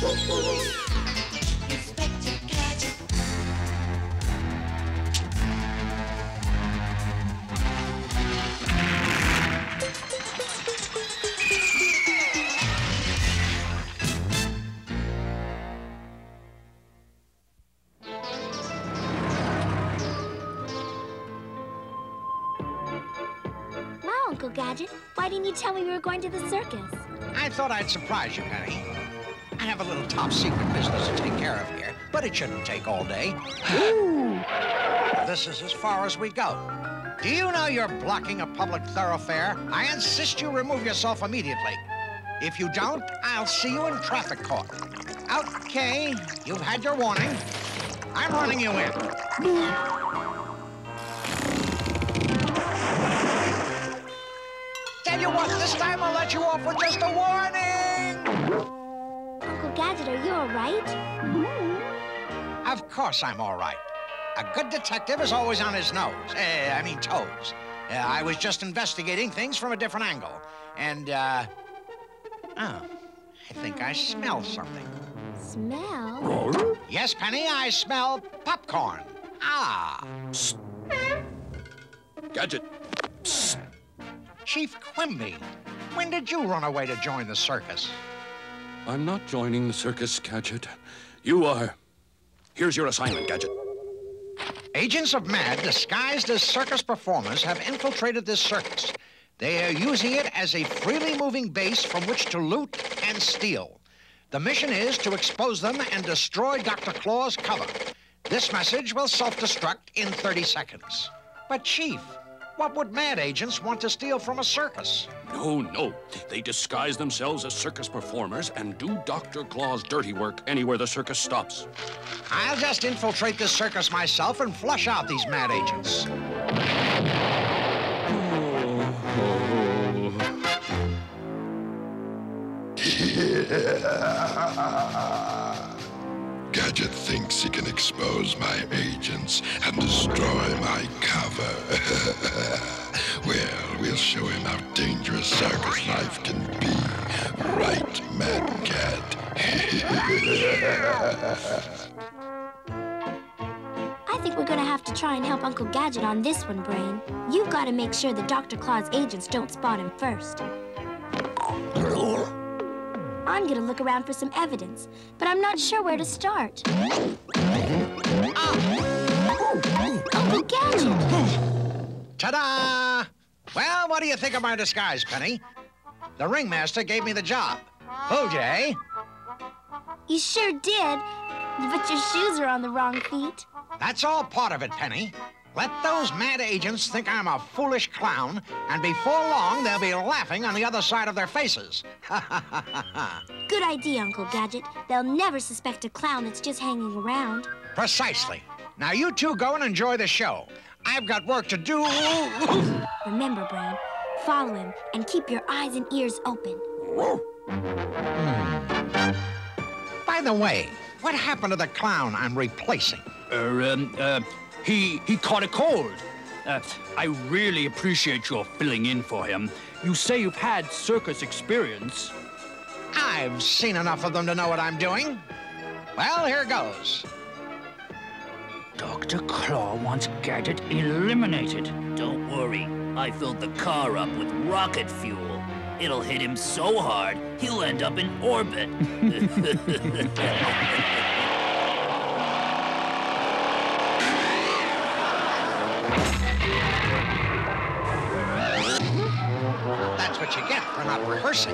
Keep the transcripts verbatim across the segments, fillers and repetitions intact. Inspector Gadget. Wow, Uncle Gadget, why didn't you tell me we were going to the circus? I thought I'd surprise you, Penny. I have a little top-secret business to take care of here, but it shouldn't take all day. Ooh. This is as far as we go. Do you know you're blocking a public thoroughfare? I insist you remove yourself immediately. If you don't, I'll see you in traffic court. Okay, you've had your warning. I'm running you in. Tell you what, this time I'll let you off with just a warning! Gadget, are you all right? Mm-hmm. Of course I'm all right. A good detective is always on his nose. Uh, I mean, toes. Uh, I was just investigating things from a different angle. And, uh... oh, I think I smell something. Smell? Yes, Penny, I smell popcorn. Ah. Psst. Gadget. Psst. Chief Quimby, when did you run away to join the circus? I'm not joining the circus, Gadget. You are. Here's your assignment, Gadget. Agents of MAD, disguised as circus performers, have infiltrated this circus. They are using it as a freely moving base from which to loot and steal. The mission is to expose them and destroy Doctor Claw's cover. This message will self-destruct in thirty seconds. But, Chief, what would MAD agents want to steal from a circus? No, no. They disguise themselves as circus performers and do Doctor Claw's dirty work anywhere the circus stops. I'll just infiltrate this circus myself and flush out these MAD agents. Oh. Gadget thinks he can expose my agents and destroy my cover. Well, we'll show him how dangerous circus life can be. Right, Mad Cat? I think we're gonna have to try and help Uncle Gadget on this one, Brain. You've gotta make sure that Doctor Claw's agents don't spot him first. I'm gonna look around for some evidence, but I'm not sure where to start. Ah. Uncle Gadget! Ta-da! Well, what do you think of my disguise, Penny? The ringmaster gave me the job. Who, Jay? You sure did, but your shoes are on the wrong feet. That's all part of it, Penny. Let those MAD agents think I'm a foolish clown, and before long, they'll be laughing on the other side of their faces. Ha, ha, ha, ha, ha. Good idea, Uncle Gadget. They'll never suspect a clown that's just hanging around. Precisely. Now you two go and enjoy the show. I've got work to do. Remember, Brown, follow him and keep your eyes and ears open. Hmm. By the way, what happened to the clown I'm replacing? Uh, um, uh, he, he caught a cold. Uh, I really appreciate your filling in for him. You say you've had circus experience. I've seen enough of them to know what I'm doing. Well, here goes. Doctor Claw wants Gadget eliminated. Don't worry. I filled the car up with rocket fuel. It'll hit him so hard, he'll end up in orbit. That's what you get for not rehearsing.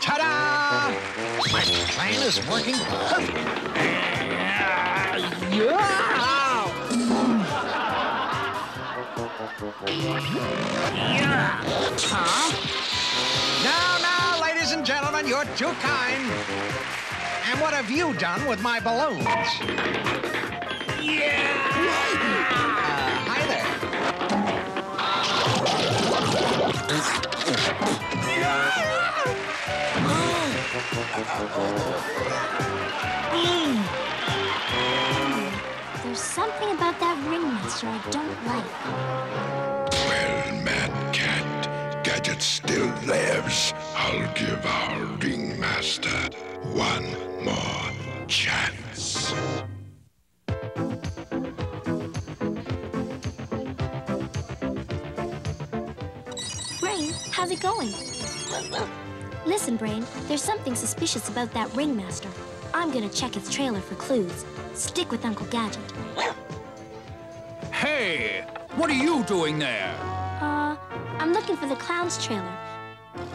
Ta-da! My plan is working perfect. Yeah. Huh? Now, now, ladies and gentlemen, you're too kind. And what have you done with my balloons? Yeah! Uh, hi there. There's something about that ringmaster I don't like. Mad Cat, Gadget still lives. I'll give our ringmaster one more chance. Brain, how's it going? Listen, Brain, there's something suspicious about that ringmaster. I'm gonna check its trailer for clues. Stick with Uncle Gadget. Hey, what are you doing there? Uh, I'm looking for the clown's trailer.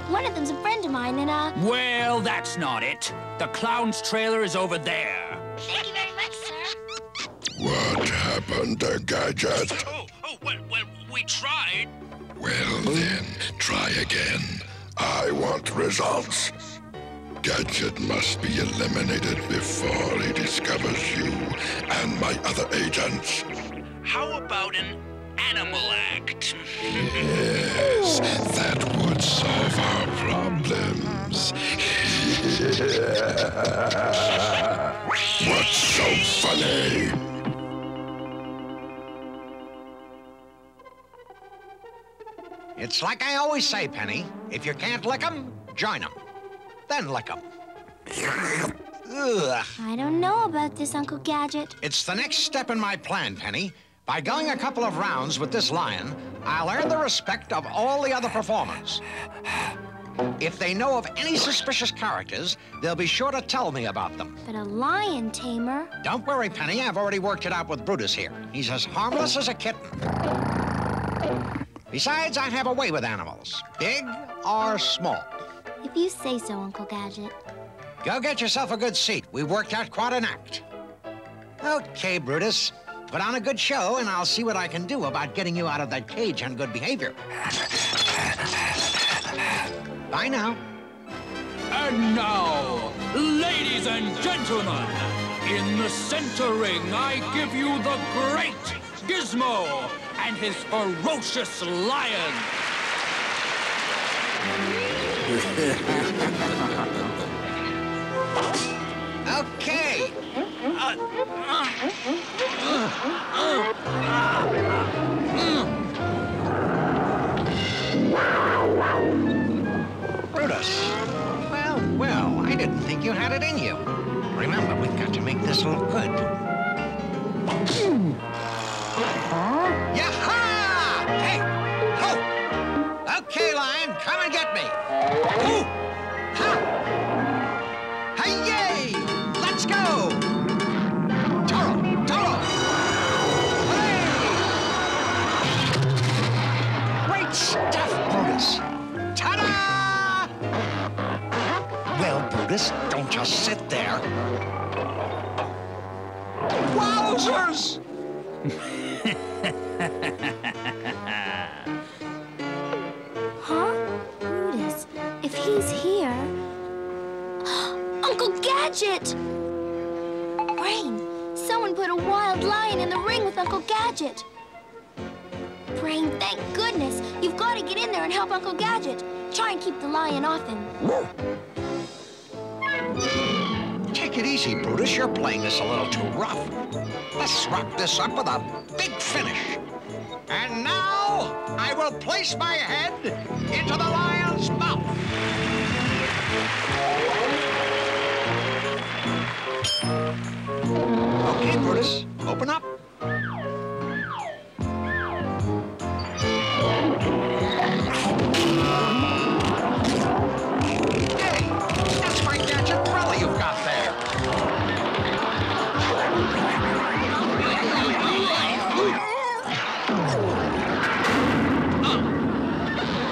One of them's a friend of mine and, uh... Well, that's not it. The clown's trailer is over there. Thank you very much, sir. What happened to Gadget? Oh, oh, well, well, we tried. Well, then, try again. I want results. Gadget must be eliminated before he discovers you and my other agents. How about an animal act? Yes, that would solve our problems. What's so funny? It's like I always say, Penny. If you can't lick 'em, join 'em. Then lick 'em. Ugh. I don't know about this, Uncle Gadget. It's the next step in my plan, Penny. By going a couple of rounds with this lion, I'll earn the respect of all the other performers. If they know of any suspicious characters, they'll be sure to tell me about them. But a lion tamer? Don't worry, Penny. I've already worked it out with Brutus here. He's as harmless as a kitten. Besides, I have a way with animals, big or small. If you say so, Uncle Gadget. Go get yourself a good seat. We've worked out quite an act. Okay, Brutus. Put on a good show, and I'll see what I can do about getting you out of that cage on good behavior. Bye now. And now, ladies and gentlemen, in the center ring, I give you the great Gizmo and his ferocious lion. Okay. Brutus. Well, well, I didn't think you had it in you. Remember, we've got to make this look good. Yah-ha! Hey! Ho! Okay, Lion, come and get me. Ooh! Ha! Hey-yay! Let's go! Toro! Toro! Hey! Great stuff, Brutus! Ta-da! Well, Brutus, don't just sit there. Wowzers! Huh? Brutus, if he's here... Uncle Gadget! Brain, someone put a wild lion in the ring with Uncle Gadget. Brain, thank goodness. You've got to get in there and help Uncle Gadget. Try and keep the lion off him. Take it easy, Brutus. You're playing this a little too rough. Let's wrap this up with a big finish. And now, I will place my head into the lion's mouth. Okay, Brutus, open up. Hey, that's my gadget umbrella you've got there.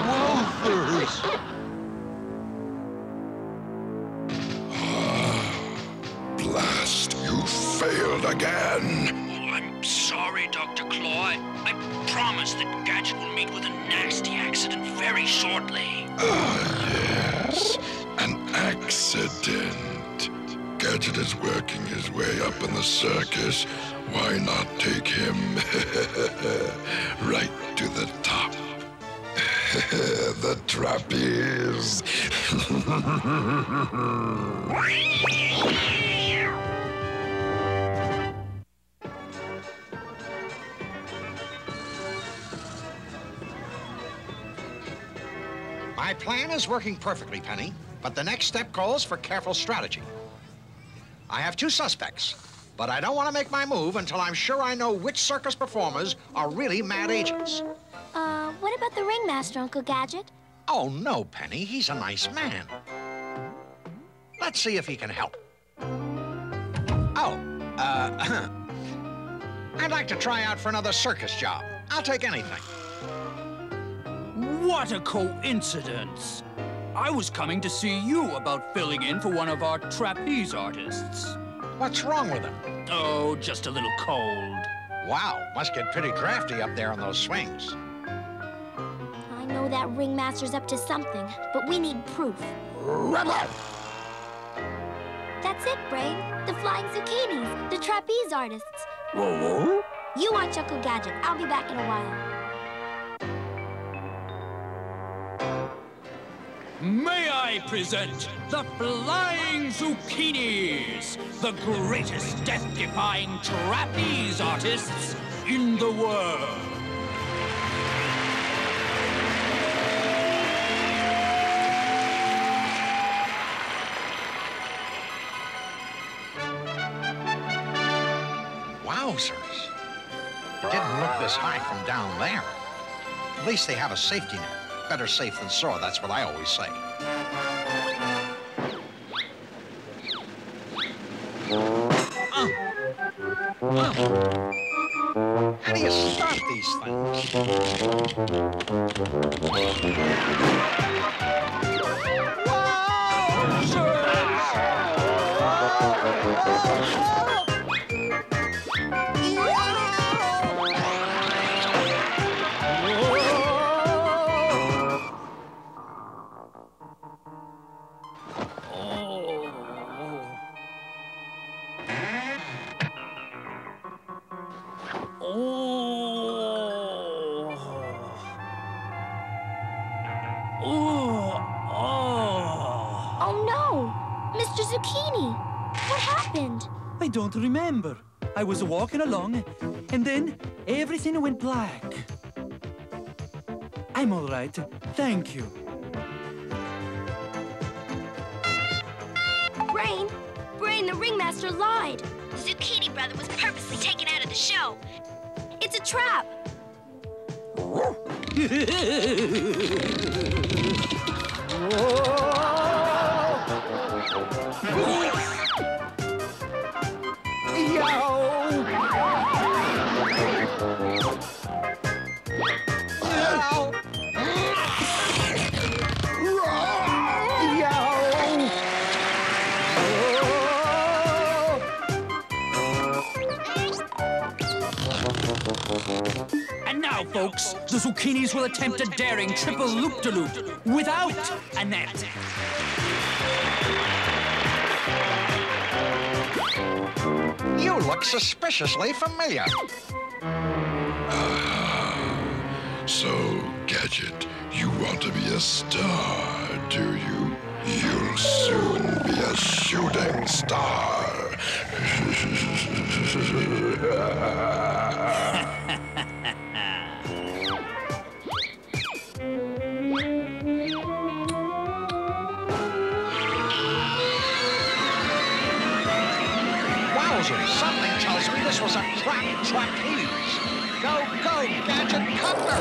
Wolfers! Again. Oh, I'm sorry, Doctor Claw. I promise that Gadget will meet with a nasty accident very shortly. Ah, yes. An accident. Gadget is working his way up in the circus. Why not take him right to the top? The trapeze. My plan is working perfectly, Penny. but the next step calls for careful strategy. I have two suspects, but I don't want to make my move until I'm sure I know which circus performers are really MAD agents. Uh, what about the ringmaster, Uncle Gadget? Oh, no, Penny. He's a nice man. Let's see if he can help. Oh, uh, I'd like to try out for another circus job. I'll take anything. What a coincidence! I was coming to see you about filling in for one of our trapeze artists. What's wrong with him? Oh, just a little cold. Wow, must get pretty crafty up there on those swings. I know that ringmaster's up to something, but we need proof. Rubber! That's it, Brain. The Flying Zucchinis, the trapeze artists. Whoa, whoa. You watch Uncle Gadget. I'll be back in a while. May I present the Flying Zucchinis, the greatest death-defying trapeze artists in the world. Wowzers. It didn't look this high from down there. At least they have a safety net. Better safe than sore, that's what I always say. Uh, uh, how do you stop these things? Wowzers! I don't remember. I was walking along, and then everything went black. I'm all right, thank you. Brain! Brain, the ringmaster lied. The Zucchini brother was purposely taken out of the show. It's a trap. Whoa. And now, folks, the Zucchinis will attempt a daring triple loop-de-loop without a net. You look suspiciously familiar. Ah, so, Gadget, you want to be a star, do you? You'll soon be a shooting star. Something tells me this was a trap trapeze. Go, go, Gadget, cover!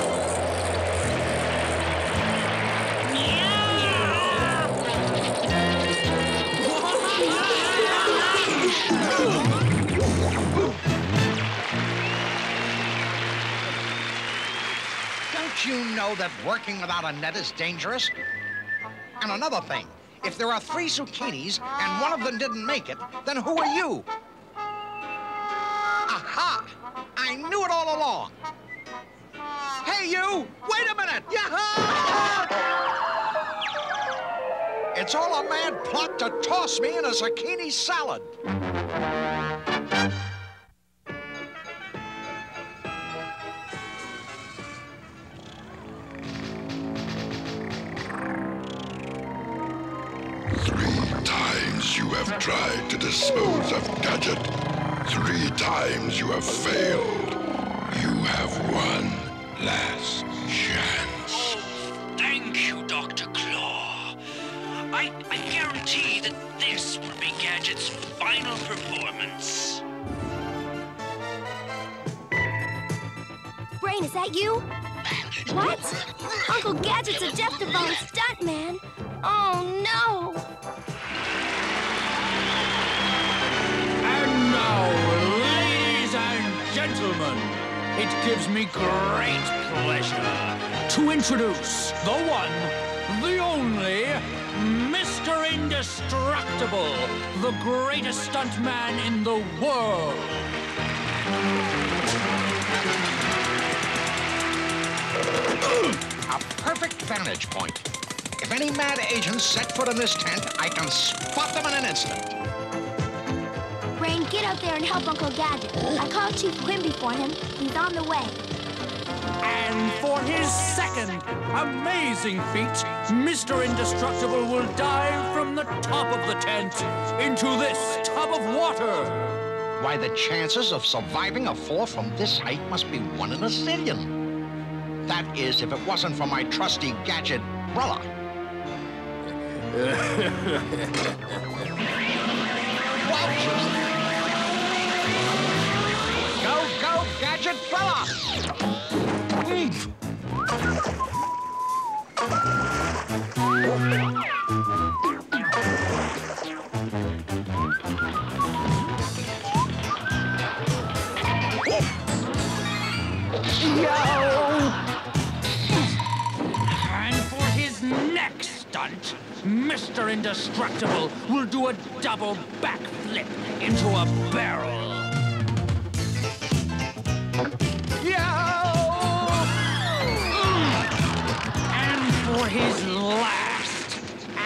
Don't you know that working without a net is dangerous? And another thing, if there are three Zucchinis and one of them didn't make it, then who are you? Aha! I knew it all along. Hey, you! Wait a minute! Yaha! It's all a mad plot to toss me in a zucchini salad. Three times you have tried to dispose of Gadget. Three times you have failed. You have one last chance. Oh, thank you, Doctor Claw. I, I This will be Gadget's final performance. Brain, is that you? What? Uncle Gadget's a death-defying stuntman. Oh, no! And now, ladies and gentlemen, it gives me great pleasure to introduce the one, the only, Mister Indestructible, the greatest stuntman in the world. A perfect vantage point. If any mad agents set foot in this tent, I can spot them in an instant. Rain, get up there and help Uncle Gadget. I called Chief Quimby for him. He's on the way. And for his second amazing feat, Mister Indestructible will dive from the top of the tent into this tub of water. Why, the chances of surviving a fall from this height must be one in a zillion. That is, if it wasn't for my trusty Gadget umbrella. Go, go, Gadget fella! Mm. And for his next stunt, Mister Indestructible will do a double backflip into a barrel. Yo! And for his last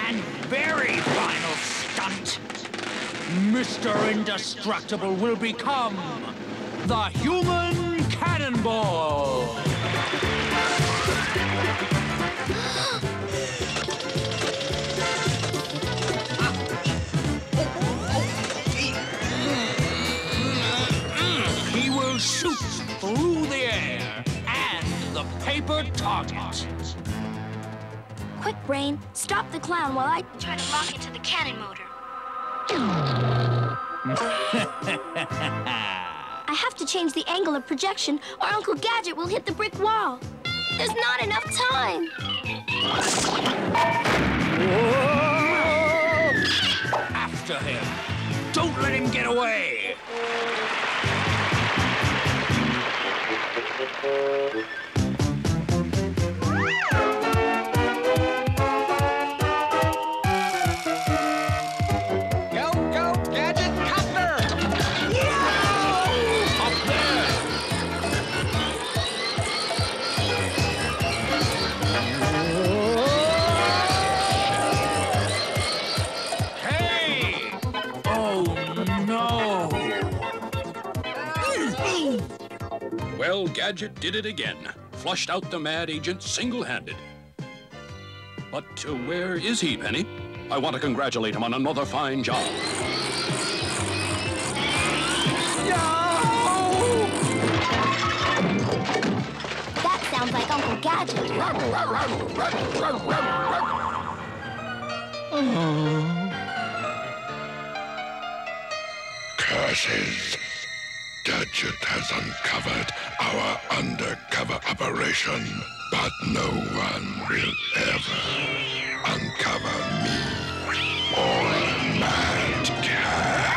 and very final stunt, Mister Indestructible will become the Human Cannonball. He will shoot through the air and the paper target. Quick, Brain, stop the clown while I try to lock into the cannon motor. I have to change the angle of projection or Uncle Gadget will hit the brick wall. There's not enough time. Whoa! After him. Don't let him get away. Go, go, Gadget Copter! Yeah! Up there! Hey! Oh, no! Well, Gadget did it again. Flushed out the mad agent single-handed. But uh, where is he, Penny? I want to congratulate him on another fine job. No! That sounds like Uncle Gadget. Oh. Curses. Gadget has uncovered our undercover operation, but no one will ever uncover me or Mad Cat.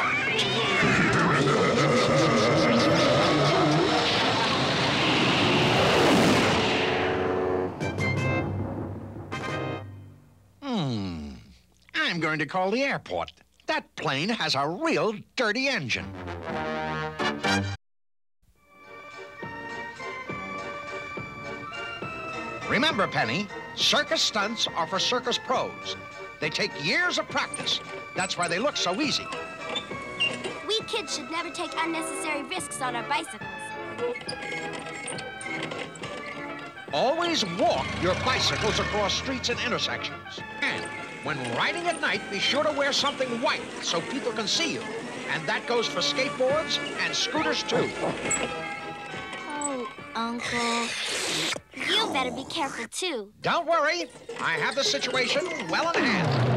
Hmm. I'm going to call the airport. That plane has a real dirty engine. Remember, Penny, circus stunts are for circus pros. They take years of practice. That's why they look so easy. We kids should never take unnecessary risks on our bicycles. Always walk your bicycles across streets and intersections. And when riding at night, be sure to wear something white so people can see you. And that goes for skateboards and scooters, too. Oh, Uncle. You better be careful, too. Don't worry. I have the situation well in hand.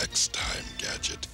next time, Gadget.